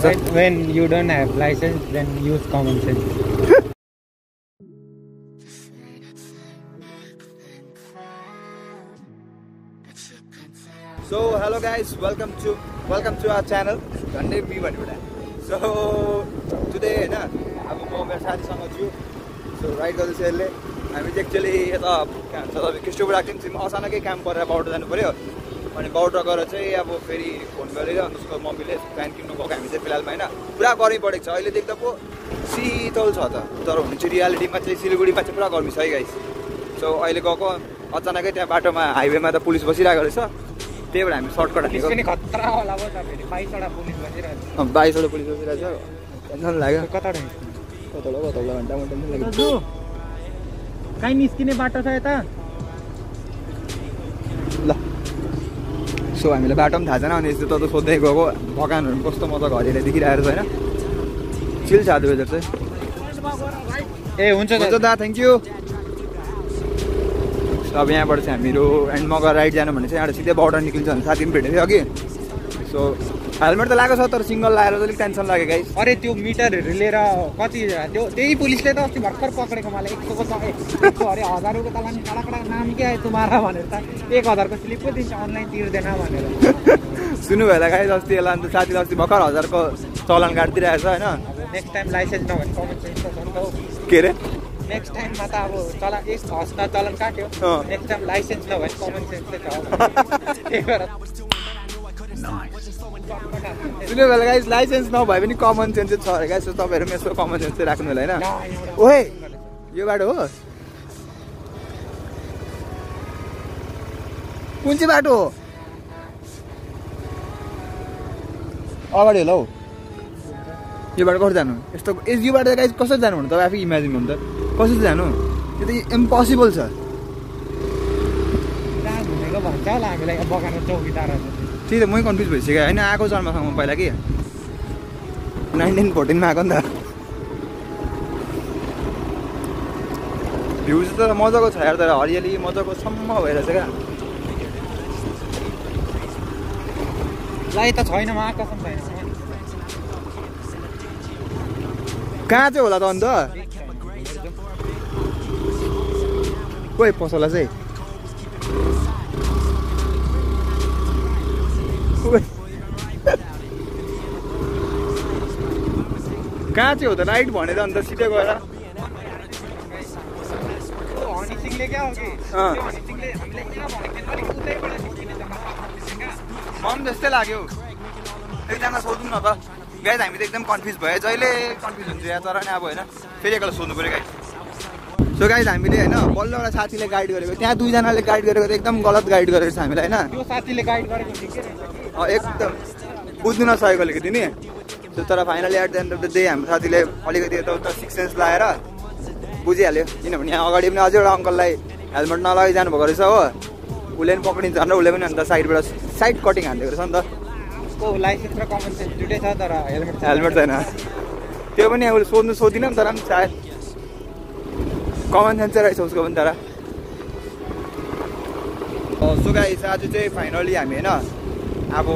When you don't have license, then use common sense. So hello guys, welcome to our channel. So today na, So right guys, I am actually camp अनि बाउडर गरेर चाहिँ अब फेरि phone गरेर उसको मम्मीले plan किन्नु भएको हामी चाहिँ फिलहालमा हैन पुरा गर्मी परेको छ अहिले देख्दा पो शीतल छ तर हुन्छ रियालिटीमा चाहिँ सिलगुडीमा चाहिँ पुरा गर्मी छ है गाइस सो अहिले गएको अचानकै त्यहाँ बाटोमा हाइवेमा त पुलिस बसिरहेको रहेछ त्यही भएर हामी सर्टकट हालेको त्यसको नि खतरा होला हो त फेरि 22 वटा पुलिस बसिरहेछ 22 वटा पुलिस बसिरहेछ टेन्सन लाग्यो कता घण्टा घण्टा लाग्यो काई निस्किने बाटो छ यता ल सो हामीले बाटो पनि थाहा छैन अनि यस्तो त सोध्दै गएको भगानहरु कस्तो म त घरिले देखिरहेको छैन चिल छ वेदर चाहिँ ए हुन्छ दा थ्यांक यू अब यहाँबाट चाहिँ हामीहरु एन्ड मगर राइड जानु भने चाहिँ एउटा सिधै बाउडर निकल्छ भने साथी पनि भेटेथ्यो अघि सो हेलमेट त लागेको छ तर सिंगल लाएर त अलिक टेन्सन लाग्यो गाइस अरे त्यो मिटरहरु लिएर कति त्यो त्यही पुलिसले त अस्ति भर्खर पकडेको मलाई 100 को सके अरे 1000 रुको त लानी काडाकडा नाम के आयो तुम्हारा भनेर त 1000 को स्लिप पो दिन्छ अनलाइन तिर्दैन भनेर सुन्नु भएला गाइस अस्ति एला नि साथीले अस्ति भर्खर 1000 को चलन काटिरहेछ हैन नेक्स्ट टाइम लाइसेन्स नभने कमन सेन्स त झन् के रे नेक्स्ट टाइम मा त अब चला एक हस्ता चलन काट्यो नेक्स्ट टाइम लाइसेन्स नभने कमन सेन्स चाहिँ छ सुन्यो होला गाइस लाइसेन्स नभए पनि कमन सेन्स चाहिँ छ गाइस सो तपाईहरु यसो कमन सेन्स चाहिँ राख्नु होला हैन ओए यो बाटो हो कुन चाहिँ बाटो हो अगाडि होला हौ यो बाटो कसरी जानु यस्तो यो बाटो गाइस कसरी जानु भन्नु तपाईं आफै इमेजिन गर्नु त कसरी जानु यो त इम्पोसिबल छ राज भनेको भन्छ होला हामीलाई बगानको चौकीदार त्यही त मै कन्फ्युज भइसक्यो हैन आको जन्मसँग पहिला के 1914 मा आको नि त भ्यूज त मजाको छ यार तर हरियाली मजाको सम्म भइरहेछ क्या लाइ त छैन म आको सम्म छैन कहाँ चाहिँ होला त अनि त ओइ पसला चाहिँ कहाँ चाहिँ हो त राइट भनेर अन्त सिधै गएर हनीसिंहले के हो कि हनीसिंहले हामीलाई के भनेको उतैबाट निस्किने जम्मा मन जस्तै लाग्यो एकजना सोध्नु न त गाइस हामी त एकदम कन्फ्युज भयो जहिले कन्फ्युज हुन्छ या तर नि अब हैन फेरि एकले सोध्नु पर्यो गाइस सो गाइस हामीले हैन बल्ल एउटा साथीले गाइड गरेको त्यहाँ दुई जनाले गाइड गरेको एकदम गलत गाइड गरेको छ हामीलाई हैन त्यो साथीले गाइड गरेको ठिकै रहेछ एकदम बुझ्नु नसकेकोले के तिनी तर finally at the end of the day हाम्रो साथीले अलिकति यताउता सिक्स सेन्स लाएर बुझिहाल्यो किनभने यहाँ अगाडि पनि अझै एउटा अङ्कललाई हेलमेट नलगाइ जानुभएको रहेछ हो उसले पनि पक्रिन्छ र उसले पनि अन्त साइडबाट साइड कटिङ हानिदिएको रहेछ नि त उसको लाइसेन्स र कमन सेन्स दुइटै छ तर हेलमेट छैन त्यो पनि उसले सोध्नु सोधिन नि तर पनि सायद कमन सेन्स चाहिँ रहेछ उसको पनि तर सो गाइस आज चाहिँ फाइनली हामी होइन अब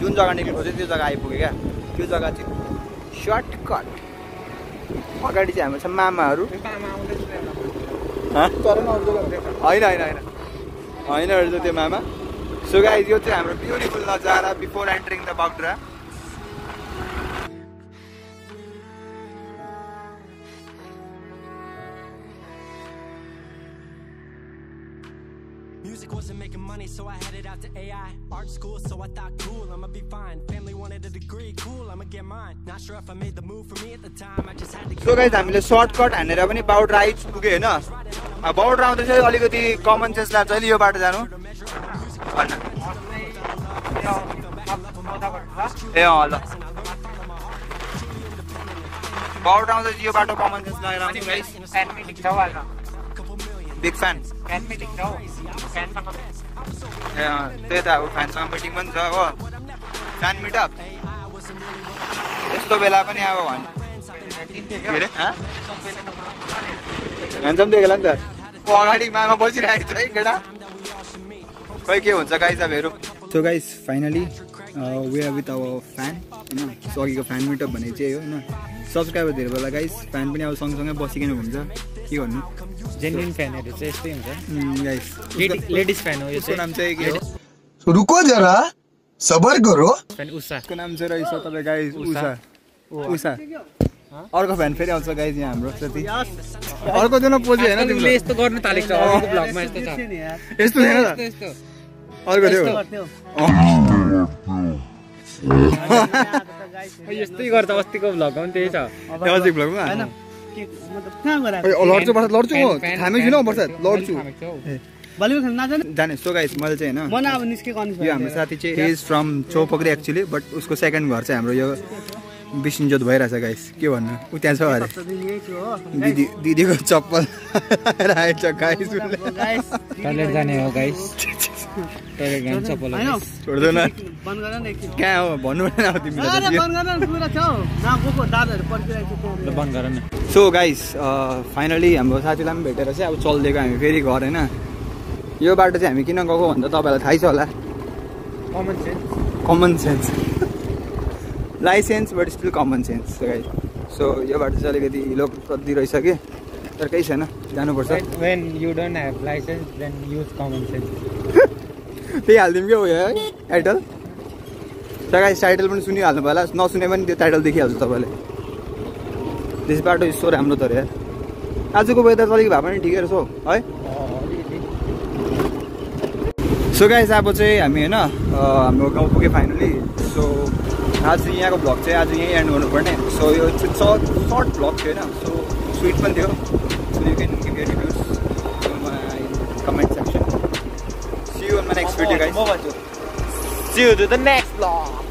जुन जग्गा निक्लिनु खोज्यो त्यो जग्गा आइपुग्यो क्या त्यो जग्गा चाहिँ सर्टकट अगाडि चाहिँ हाम्रो छ मामाहरू होइन होइन होइन होइन रहेछ त्यो मामा सो गाइस यो चाहिँ हाम्रो ब्युटिफुल नजारा before entering the Bagdogra Music wasn't making money so I headed out to AI art school so I thought cool I'ma be fine family wanted a degree cool I'ma get mine not sure if I made the move for me at the time I just had to So guys हामीले shortcut हानेर पनि bowed ride पुगे हैन अब bowed राउँदै चाहिँ अलिकति common sense लाग्छ अहिले यो बाटो जानु ए अ ल बाउड राउँदै यो बाटो कमन सेन्स लागेर आउँछ गाइस एडमिटिङ छ वाला बिग फ्यान फ्यान मिटिङ छ फ्यानसँग ए त्यही त अब फ्यानसँग मिटिङ पनि छ हो फ्यान मिटअप यस्तो बेला पनि अब भने ह्यान्डसम देखेला नि त अगाडि मामा बसिरहेको छ है केटा खै के हुन्छ गाइस अब हेरौँ so guys finally we are with our fan होइन सो अघिको फ्यान मिटअप भने चाहिँ होइन सब्सक्राइबर धेरै भयो गाइस फ्यान पनि अब सँगसँगै बसिकन हुन्छ के भन्नु जेन्युइन फ्यानहरु चाहिँ यस्तै हुन्छ गाइस लेडीज फ्यान हो यो चाहिँ नाम चाहिँ के हो रुको जरा सबर करो फ्यान उषाको नाम चाहिँ रहेछ तबे गाइस उषा उषा अर्को फ्यान फेरि आउँछ गाइस यहाँ हाम्रो साथी अर्को जनो पोजे हैन तिमीले यस्तो गर्न थालेको छ अघिको ब्लगमा यस्तो छ यस्तो हैन यस्तो अर्को थियो यस्तै गर्छ अस्तिको भ्लगमा पनि त्यही छ अस्तिको भ्लगमा हैन मतलब कहाँ गराको लड्छु बर्सात लड्छु म थामेछु न बर्सात लड्छु भलिबल खेल्न नजाने जाने सो गाइस मैले चाहिँ हैन मन अब निस्केको अनुसार यो हाम्रो साथी चाहिँ इज फ्रम चौपकरी एक्चुअली बट उसको सेकेन्ड घर चाहिँ हाम्रो यो बिसिन्जोत भइराछ गाइस के भन्नु उ त्यहाँ छ अरे दिदी दिदीको चप्पल राखेछ गाइस टयलेट जाने हो गाइस टयलेट जाने चप्पल छोड्दै न बन्द गर्न न एकछिन के हो भन्नु भएन अब तिमीले अरे बन्द गर्न कुरा छ ना गोको दाजुहरु परिरहेको छ बन्द गर न सो गाइस फाइनली हाम्रो साथीलाई पनि भेटेर चाहिँ अब चल्देको हामी फेरि घर हैन यो बाटो चाहिँ हामी किन गएको भन्दा तपाईहरुलाई थाहै छ होला common sense license but still common sense guys so यो बाटो चाहिँ अलिकति हिलो कति रहेछ कि तर केही छैन जानुपर्छ when you don't have license then use common sense त्यही हालिदिउँ क्या उयो टाइटल सो गाइस टाइटल पनि सुनिहाल्नु भयो होला नसुने पनि त्यो टाइटल देखिहाल्छ तपाईँले दिस बाटो इज सो राम्रो तर यार आजको वेदर अलिक भए पनि ठिकै रहेछ हौ है सो गाइस अब चाहिँ हामी हैन हाम्रो गाउँ पुगे फाइनली सो आज यहाँ को ब्लग आज यहीं एंड होने सो यो सर्ट ब्लग थे सो स्वीट पे थियो so you can give your reviews comment section see you in my next video guys see you to the next blog